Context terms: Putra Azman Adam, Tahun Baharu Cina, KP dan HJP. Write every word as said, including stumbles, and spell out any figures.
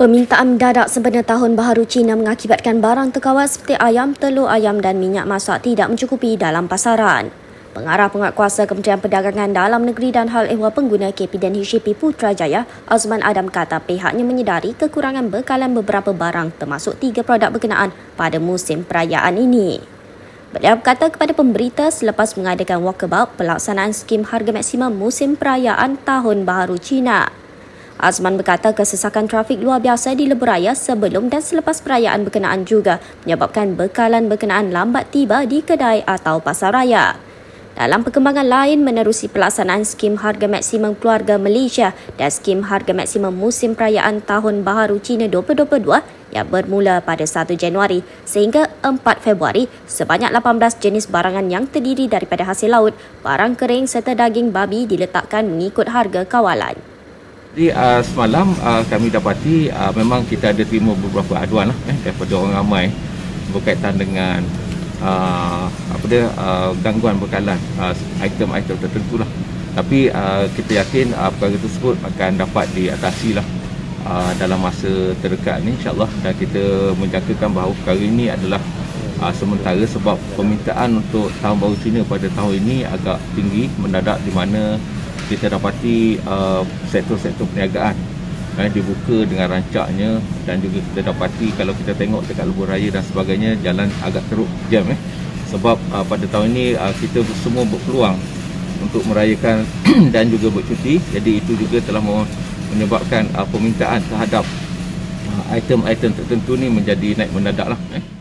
Permintaan mendadak sempena Tahun Baharu Cina mengakibatkan barang terkawal seperti ayam, telur ayam dan minyak masak tidak mencukupi dalam pasaran. Pengarah Penguatkuasa Kementerian Perdagangan Dalam Negeri dan Hal Ehwal Pengguna K P dan H J P Putra Azman Adam kata pihaknya menyedari kekurangan bekalan beberapa barang termasuk tiga produk berkenaan pada musim perayaan ini. Beliau berkata kepada pemberita selepas mengadakan walkabout pelaksanaan skim harga maksimum musim perayaan Tahun Baharu Cina. Azman berkata kesesakan trafik luar biasa di lebuh raya sebelum dan selepas perayaan berkenaan juga menyebabkan bekalan berkenaan lambat tiba di kedai atau pasar raya. Dalam perkembangan lain, menerusi pelaksanaan skim harga maksimum keluarga Malaysia dan skim harga maksimum musim perayaan Tahun Baharu Cina dua ribu dua puluh dua yang bermula pada satu Januari sehingga empat Februari, sebanyak lapan belas jenis barangan yang terdiri daripada hasil laut, barang kering serta daging babi diletakkan mengikut harga kawalan. Jadi uh, semalam uh, kami dapati uh, memang kita ada terima beberapa aduan lah, eh, daripada orang ramai berkaitan dengan uh, apa dia, uh, gangguan bekalan uh, item-item tertentu lah. Tapi uh, kita yakin uh, perkara tersebut akan dapat diatasi lah uh, dalam masa terdekat ni, insyaAllah. Dan kita menjangkakan bahawa perkara ini adalah uh, sementara sebab permintaan untuk Tahun Baharu Cina pada tahun ini agak tinggi mendadak, di mana kita dapati uh, sektor-sektor perniagaan eh, dibuka dengan rancaknya, dan juga kita dapati kalau kita tengok dekat lebuh raya dan sebagainya, jalan agak teruk jam eh. Sebab uh, pada tahun ini uh, kita semua berpeluang untuk merayakan dan juga bercuti. Jadi itu juga telah menyebabkan uh, permintaan terhadap item-item uh, tertentu ni menjadi naik mendadak lah eh.